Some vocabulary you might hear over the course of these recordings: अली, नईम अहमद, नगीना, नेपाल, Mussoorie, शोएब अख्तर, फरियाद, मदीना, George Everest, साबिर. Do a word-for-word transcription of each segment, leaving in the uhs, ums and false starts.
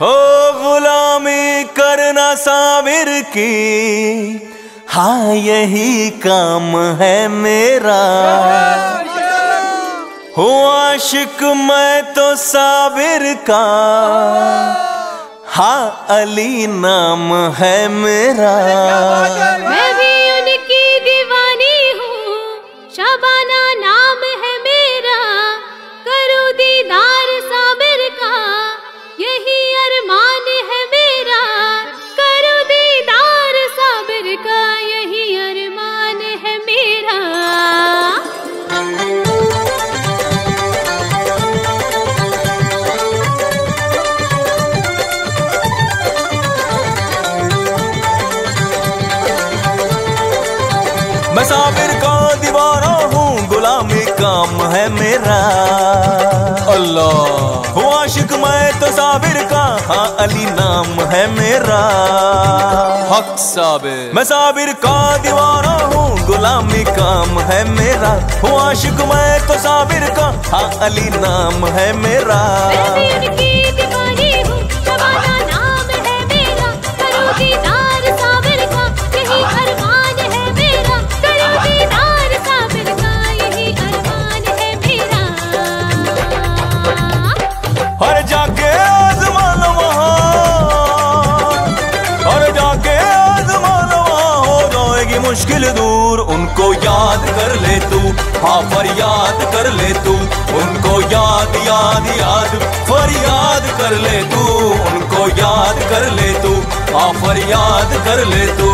हो गुलामी करना साबिर की, हाँ यही काम है मेरा। हो आशिक मैं तो साबिर का, हाँ अली नाम है मेरा। मैं भी उनकी दीवानी हूँ, शबाना नाम है मेरा। करो दीदार साबिर का, यही अरमान है मेरा। करो दीदार साबिर का, यही अरमान है मेरा। मैं साबिर का दीवाना हूँ, गुलामी काम है मेरा। अल्लाह हूँ आशिक मैं तो साबिर का, हाँ अली नाम है मेरा। हक साबिर मैं साबिर का दीवाना हूँ, गुलामी काम है मेरा। हूँ आशिक मैं तो साबिर का, हाँ अली नाम है मेरा। मुश्किल दूर उनको याद कर ले तू, हाँ फरियाद कर ले तू। उनको याद याद याद फरियाद कर ले तू। उनको याद कर ले तू, हाँ फरियाद कर ले तू।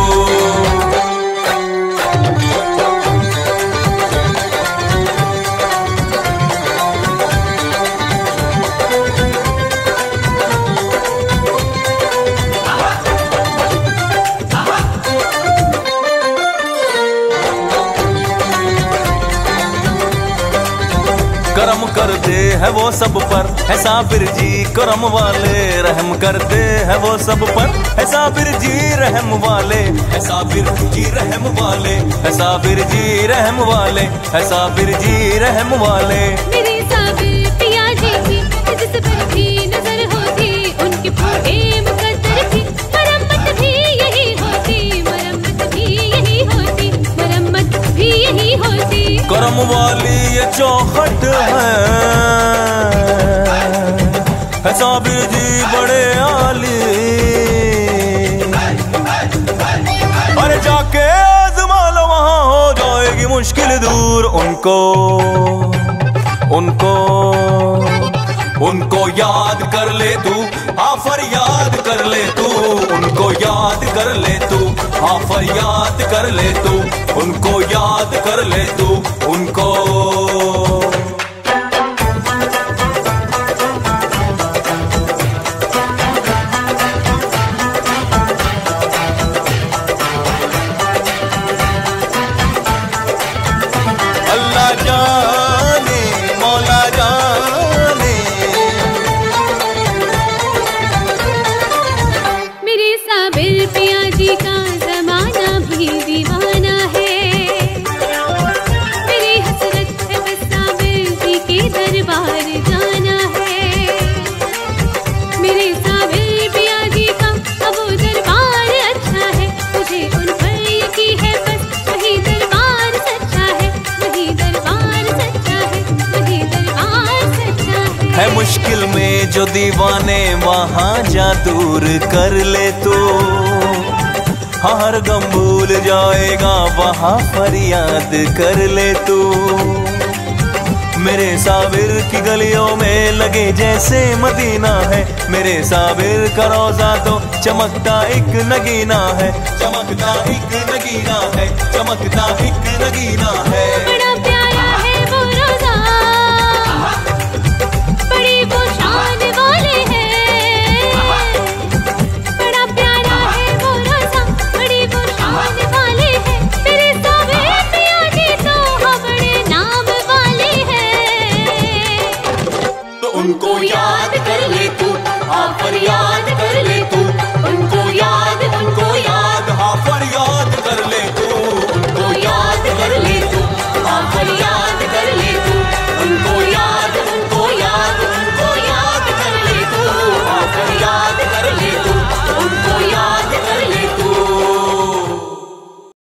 करम करते हैं वो सब पर, है साबिर जी करम वाले। रहम करते हैं वो सब पर, है साबिर जी रहम वाले। है साबिर जी रहम वाले, है साबिर जी रहम वाले। है साबिर जी रहम वाले। मेरे साबिर पिया जी थी, जिस पर भी नजर होती उनके पूरे मुकद्दर थी। मरम्मत भी यही होती, मरम्मत भी यही होती, मरम्मत भी यही होती। करम वाली ये चौखट है, साबिर जी बड़े आली। अरे जाके आजमा लो, वहाँ हो जाएगी मुश्किल दूर। उनको उनको उनको याद कर ले तू, हाँ फरियाद कर ले तू। उनको याद कर ले तू, हाँ फरियाद कर ले तू। उनको याद कर ले तू, उनको है मुश्किल में जो दीवाने, वहाँ जा दूर कर ले तो। हाँ हर गम भूल जाएगा, वहाँ फरियाद कर ले तो। मेरे साबिर की गलियों में लगे जैसे मदीना है। मेरे साबिर का रोजा तो चमकता एक नगीना है। चमकता एक नगीना है, चमकता एक नगीना है। उनको याद कर ले तू, हाँ फरियाद कर ले तू।